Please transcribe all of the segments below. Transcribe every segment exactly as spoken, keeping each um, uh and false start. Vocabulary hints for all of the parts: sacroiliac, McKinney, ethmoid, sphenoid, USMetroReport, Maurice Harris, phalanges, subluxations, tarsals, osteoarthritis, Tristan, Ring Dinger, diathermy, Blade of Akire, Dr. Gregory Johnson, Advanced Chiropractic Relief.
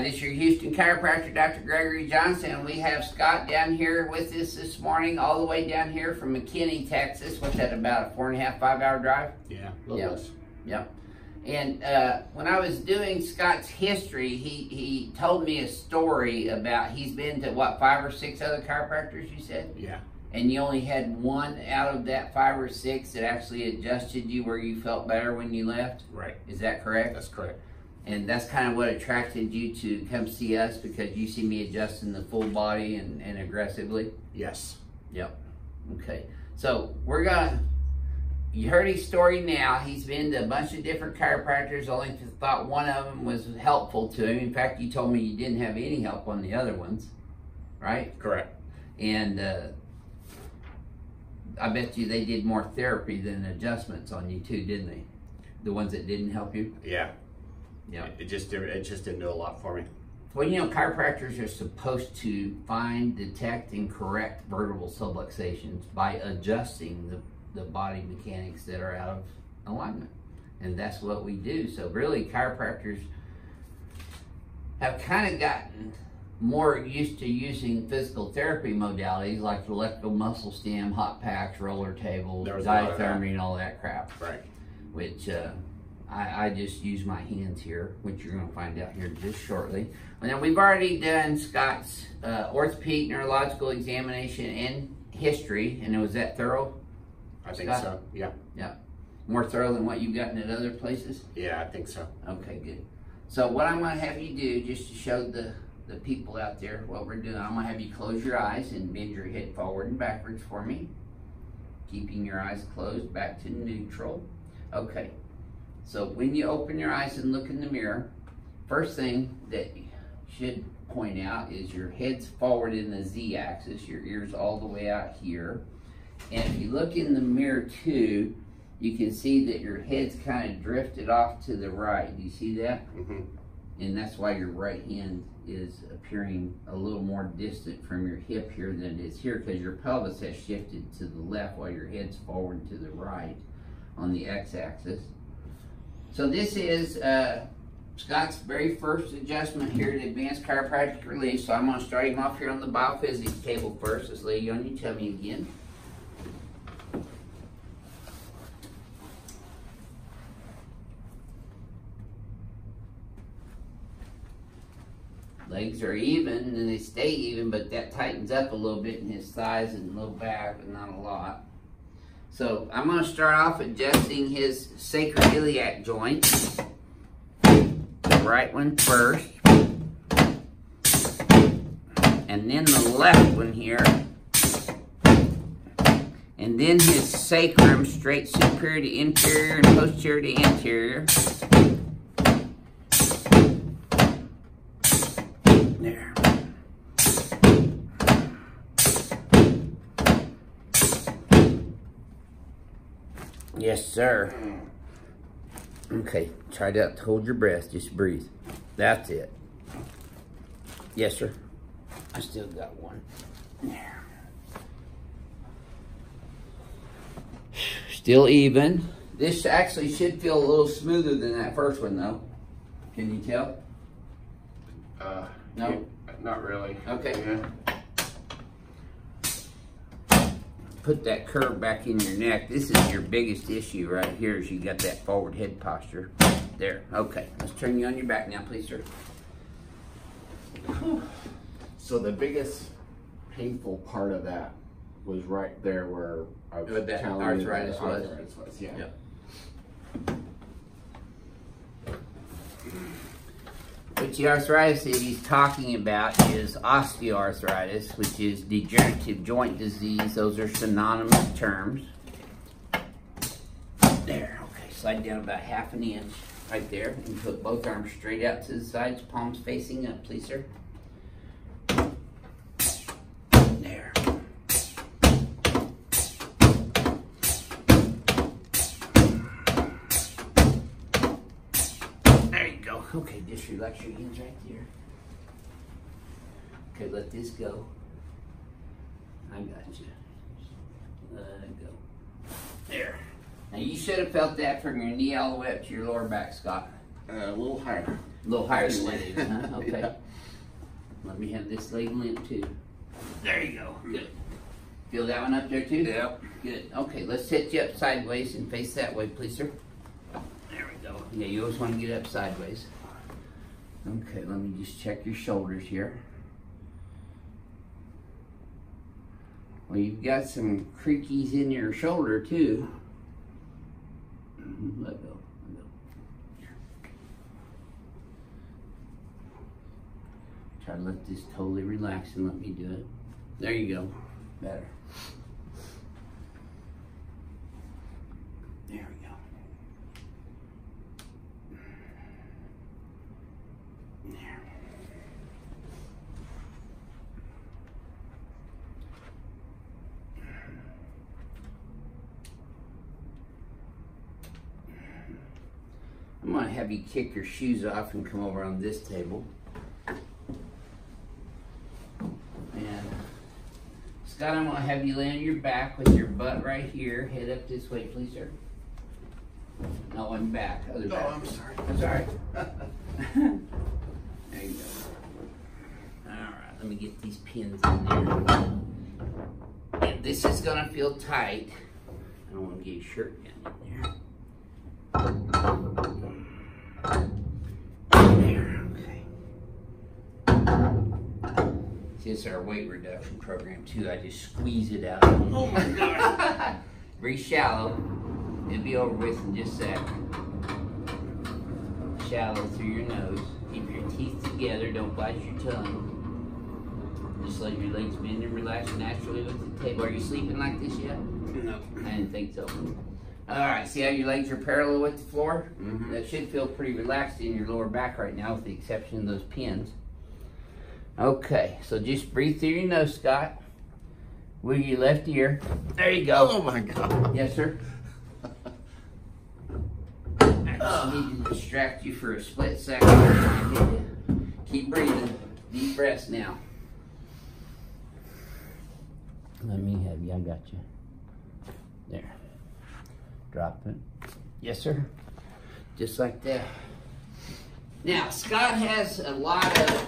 Uh, this is your Houston chiropractor, Doctor Gregory Johnson. We have Scott down here with us this morning, all the way down here from McKinney, Texas. What's that, about a four and a half, five hour drive? Yeah, a little less. Yep. And uh, when I was doing Scott's history, he, he told me a story about he's been to, what, five or six other chiropractors, you said? Yeah. And you only had one out of that five or six that actually adjusted you where you felt better when you left? Right. Is that correct? That's correct. And that's kind of what attracted you to come see us, because you see me adjusting the full body and, and aggressively? Yes. Yep. Okay. So we're going to... You heard his story now. He's been to a bunch of different chiropractors. I only thought one of them was helpful to him. In fact, you told me you didn't have any help on the other ones, right? Correct. And uh, I bet you they did more therapy than adjustments on you too, didn't they? The ones that didn't help you? Yeah. Yeah. It just, it just didn't do a lot for me. Well, you know, chiropractors are supposed to find, detect, and correct vertebral subluxations by adjusting the the body mechanics that are out of alignment, and that's what we do. So really, chiropractors have kind of gotten more used to using physical therapy modalities like the electrical muscle stim, hot packs, roller tables, diathermy, and all that crap, right? Which uh I, I just use my hands here, which you're going to find out here just shortly. And then we've already done Scott's uh orthopedic neurological examination and history, and was that thorough? I think Scott? So, yeah. Yeah. More thorough than what you've gotten at other places? Yeah, I think so. Okay, good. So what I'm going to have you do, just to show the, the people out there what we're doing, I'm going to have you close your eyes and bend your head forward and backwards for me, keeping your eyes closed back to neutral. Okay. So when you open your eyes and look in the mirror, first thing that you should point out is your head's forward in the Z-axis, your ears all the way out here. And if you look in the mirror too, you can see that your head's kind of drifted off to the right. Do you see that? Mm-hmm. And that's why your right hand is appearing a little more distant from your hip here than it is here, because your pelvis has shifted to the left while your head's forward to the right on the x-axis. So this is uh, Scott's very first adjustment here at Advanced Chiropractic Relief. So I'm going to start him off here on the biophysics table first. Let's lay you on your tummy again. Legs are even, and they stay even, but that tightens up a little bit in his thighs and low back, but not a lot. So I'm going to start off adjusting his sacroiliac joint, the right one first, and then the left one here, and then his sacrum, straight superior to inferior and posterior to anterior. There. Yes, sir. Okay, try to hold your breath. Just breathe. That's it. Yes, sir. I still got one. There. Still even. This actually should feel a little smoother than that first one, though. Can you tell? Uh. No? Yeah, not really. Okay. Yeah. Put that curve back in your neck. This is your biggest issue right here, is you got that forward head posture. There. Okay. Let's turn you on your back now, please, sir. So the biggest painful part of that was right there where I was that arthritis, the arthritis was. was. Yeah. Yeah. Which the arthritis that he's talking about is osteoarthritis, which is degenerative joint disease. Those are synonymous terms. There, okay, slide down about half an inch right there. And put both arms straight out to the sides, palms facing up, please, sir. There. Okay, just relax your hands right there. Okay, let this go. I got you. Let it go. There. Now you should have felt that from your knee all the way up to your lower back, Scott. Uh, a little higher. A little higher than that even, huh? Okay. Yeah. Let me have this leg limp too. There you go. Good. Feel that one up there too? Yeah. Good. Okay, let's set you up sideways and face that way, please, sir. There we go. Yeah, you always want to get up sideways. Okay, let me just check your shoulders here. Well, you've got some creakies in your shoulder too. Let go. Let go. Try to let this totally relax and let me do it. There you go. Better. There we go. There. I'm going to have you kick your shoes off and come over on this table. Scott, I'm going to have you lay on your back with your butt right here. Head up this way, please, sir. No, I'm back. Other no, back. I'm sorry. I'm sorry. There you go. All right, let me get these pins in there. And this is going to feel tight. I don't want to get your shirt down in there. It's our weight reduction program too. I just squeeze it out. Oh my gosh. Very shallow. It'll be over with in just a sec. Shallow through your nose. Keep your teeth together. Don't bite your tongue. Just let your legs bend and relax naturally with the table. Are you sleeping like this yet? No. I didn't think so. Alright, see how your legs are parallel with the floor? Mm-hmm. That should feel pretty relaxed in your lower back right now with the exception of those pins. Okay, so just breathe through your nose, Scott. With your left ear. There you go. Oh my God. Yes, sir. I just need to distract you for a split second. Keep breathing. Deep breaths now. Let me have you. I got you. There. Drop it. Yes, sir. Just like that. Now, Scott has a lot of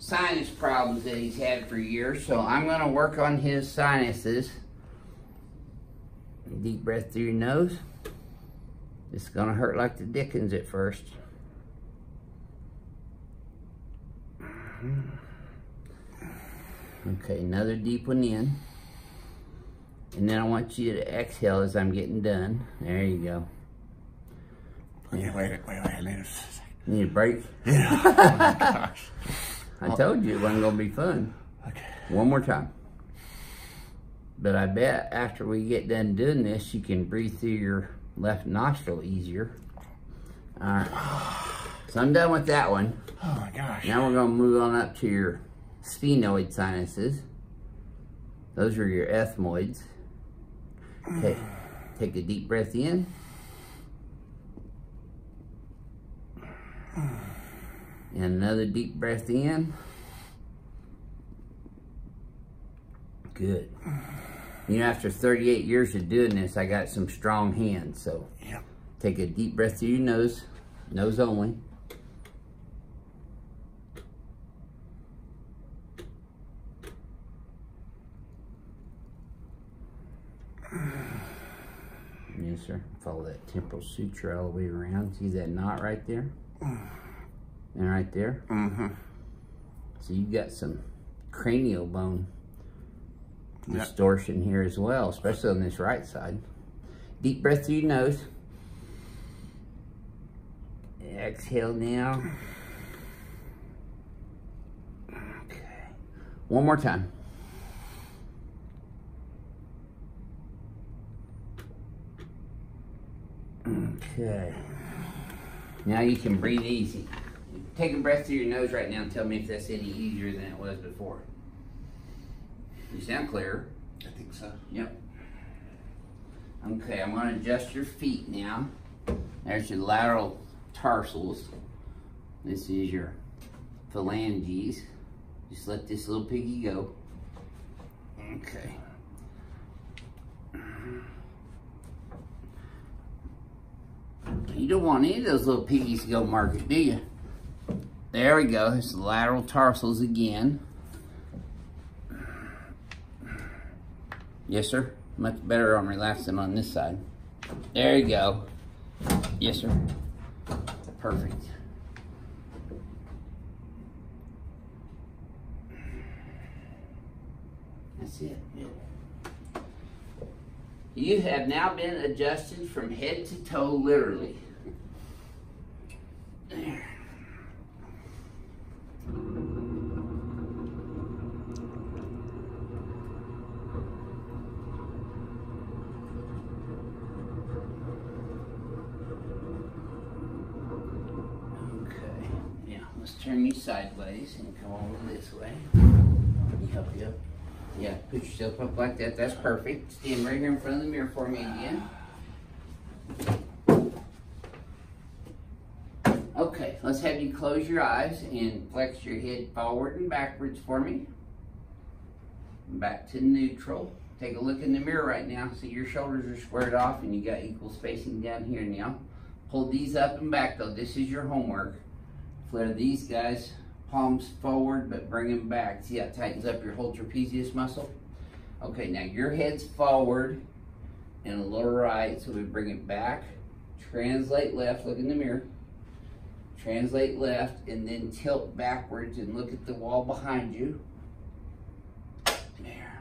sinus problems that he's had for years, so I'm going to work on his sinuses. Deep breath through your nose. It's going to hurt like the dickens at first. Okay, another deep one in. And then I want you to exhale as I'm getting done. There you go. Okay, wait, wait, wait, wait, wait. Need a break? Yeah. Oh my gosh. I told you it wasn't going to be fun. Okay. One more time. But I bet after we get done doing this, you can breathe through your left nostril easier. All right. So I'm done with that one. Oh, my gosh. Now we're going to move on up to your sphenoid sinuses. Those are your ethmoids. Okay. Take a deep breath in. And another deep breath in. Good. You know, after thirty-eight years of doing this, I got some strong hands. So yep. Take a deep breath through your nose, nose only. Yes, sir. Follow that temporal suture all the way around. See that knot right there? And right there. Mm-hmm. So you've got some cranial bone yep. distortion here as well, especially on this right side. Deep breath through your nose. Exhale now. Okay. One more time. Okay. Now you can breathe easy. Take a breath through your nose right now and tell me if that's any easier than it was before. You sound clearer. I think so. Yep. Okay, I'm going to adjust your feet now. There's your lateral tarsals. This is your phalanges. Just let this little piggy go. Okay. You don't want any of those little piggies to go market, do you? There we go. It's the lateral tarsals again. Yes, sir. Much better on relaxing on this side. There you go. Yes, sir. Perfect. That's it. You have now been adjusted from head to toe, literally. There. Okay. Now, let's turn you sideways and come over this way. Let me help you up. Yeah, put yourself up like that. That's perfect. Stand right here in front of the mirror for me again. Okay, let's have you close your eyes and flex your head forward and backwards for me. Back to neutral. Take a look in the mirror right now. See, your shoulders are squared off and you got equal spacing down here now. Pull these up and back though. This is your homework. Flare these guys. Palms forward, but bring them back. See how it tightens up your whole trapezius muscle? Okay, now your head's forward and a little right, so we bring it back. Translate left, look in the mirror. Translate left, and then tilt backwards and look at the wall behind you. There.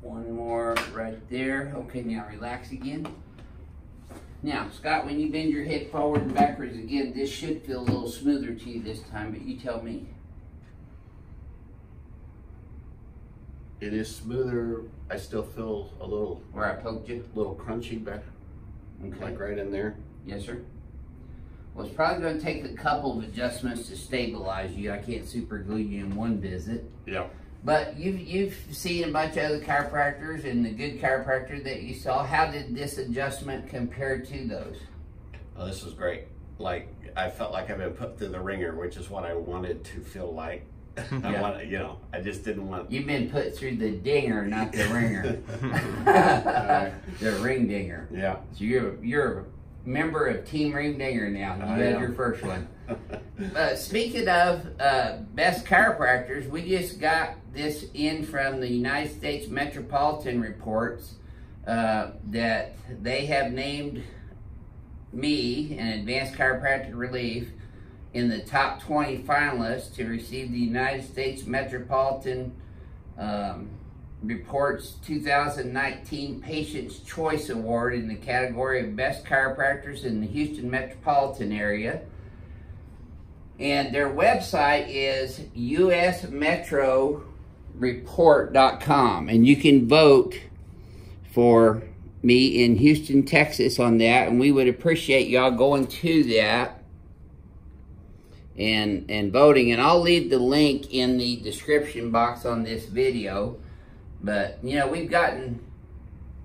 One more right there. Okay, now relax again. Now, Scott, when you bend your head forward and backwards again, this should feel a little smoother to you this time, but you tell me. It is smoother. I still feel a little... Where I poked you? A little crunchy back, okay. Like right in there. Yes, sir. Well, it's probably going to take a couple of adjustments to stabilize you. I can't super glue you in one visit. Yeah. But you've, you've seen a bunch of other chiropractors and the good chiropractor that you saw. How did this adjustment compare to those? Oh, this was great. Like, I felt like I've been put through the ringer, which is what I wanted to feel like. Yeah. I wanted, you know, I just didn't want... You've been put through the dinger, not the ringer. uh, the ring dinger. Yeah. So you're, you're a member of Team Ring Dinger now. You I had am. your first one. Uh, speaking of uh, best chiropractors, we just got this in from the United States Metropolitan Reports uh, that they have named me and Advanced Chiropractic Relief in the top twenty finalists to receive the United States Metropolitan um, Reports two thousand nineteen Patients' Choice Award in the category of Best Chiropractors in the Houston Metropolitan Area. And their website is U S Metro Report dot com. And you can vote for me in Houston, Texas on that. And we would appreciate y'all going to that and, and voting. And I'll leave the link in the description box on this video. But, you know, we've gotten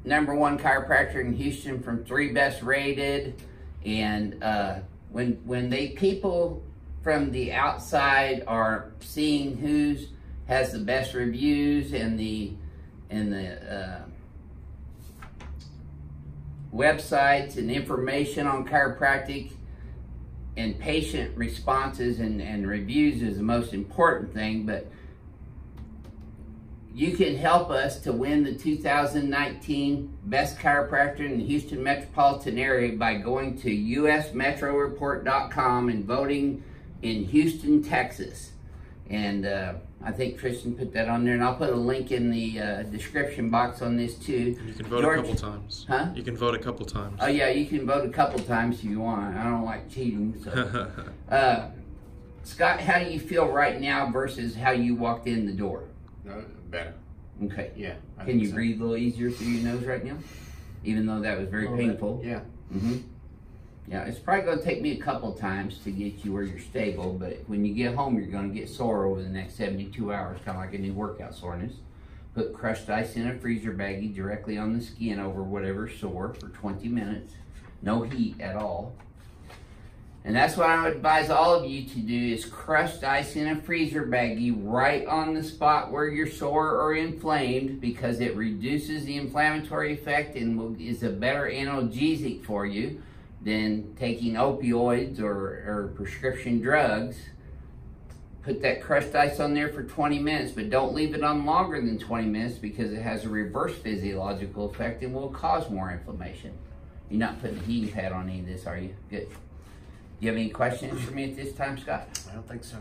number one chiropractor in Houston from three best rated. And uh, when, when they people... from the outside are seeing who's has the best reviews and the and the uh, websites and information on chiropractic and patient responses and, and reviews is the most important thing, but you can help us to win the two thousand nineteen Best Chiropractor in the Houston Metropolitan Area by going to U S Metro Report dot com and voting in Houston, Texas. And uh, I think Tristan put that on there, and I'll put a link in the uh, description box on this too. You can vote George, a couple times. Huh? You can vote a couple times. Oh yeah, you can vote a couple times if you want. I don't like cheating, so. uh, Scott, how do you feel right now versus how you walked in the door? No, better. Okay. Yeah. I can you so. breathe a little easier through your nose right now? Even though that was very painful. Bit. Yeah. Mm-hmm. Yeah, it's probably going to take me a couple times to get you where you're stable, but when you get home, you're going to get sore over the next seventy-two hours, kind of like a new workout soreness. Put crushed ice in a freezer baggie directly on the skin over whatever's sore for twenty minutes. No heat at all. And that's what I would advise all of you to do, is crushed ice in a freezer baggie right on the spot where you're sore or inflamed, because it reduces the inflammatory effect and is a better analgesic for you than taking opioids or, or prescription drugs. Put that crushed ice on there for twenty minutes, but don't leave it on longer than twenty minutes, because it has a reverse physiological effect and will cause more inflammation. You're not putting a heating pad on any of this, are you? Good. Do you have any questions for me at this time, Scott? I don't think so.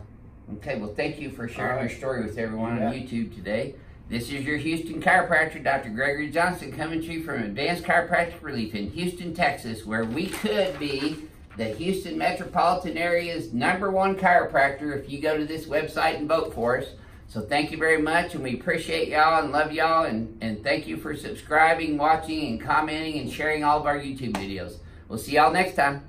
Okay, well, thank you for sharing right. your story with everyone yeah. on YouTube today. This is your Houston chiropractor, Doctor Gregory Johnson, coming to you from Advanced Chiropractic Relief in Houston, Texas, where we could be the Houston metropolitan area's number one chiropractor if you go to this website and vote for us. So thank you very much, and we appreciate y'all and love y'all, and, and thank you for subscribing, watching, and commenting, and sharing all of our YouTube videos. We'll see y'all next time.